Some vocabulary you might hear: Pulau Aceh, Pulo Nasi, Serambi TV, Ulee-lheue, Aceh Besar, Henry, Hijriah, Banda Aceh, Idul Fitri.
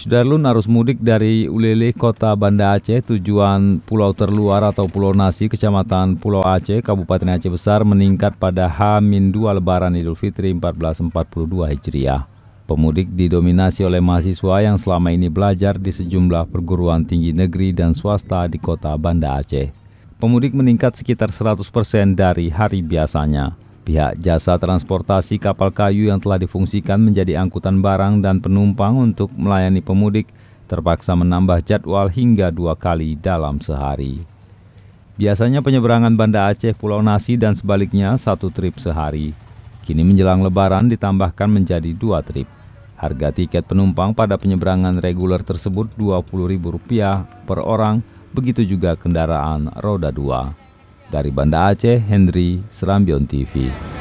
Sudarlun arus mudik dari Ulee-lheue kota Banda Aceh tujuan pulau terluar atau Pulo Nasi, Kecamatan Pulau Aceh, Kabupaten Aceh Besar meningkat pada H-2 Lebaran Idul Fitri 1442 Hijriah. Pemudik didominasi oleh mahasiswa yang selama ini belajar di sejumlah perguruan tinggi negeri dan swasta di kota Banda Aceh. Pemudik meningkat sekitar 100% dari hari biasanya. Pihak jasa transportasi kapal kayu yang telah difungsikan menjadi angkutan barang dan penumpang untuk melayani pemudik terpaksa menambah jadwal hingga 2 kali dalam sehari. Biasanya penyeberangan Banda Aceh, Pulau Nasi dan sebaliknya 1 trip sehari. Kini menjelang Lebaran ditambahkan menjadi 2 trip. Harga tiket penumpang pada penyeberangan reguler tersebut Rp20.000 per orang, begitu juga kendaraan roda 2. Dari Banda Aceh, Henry, Serambi TV.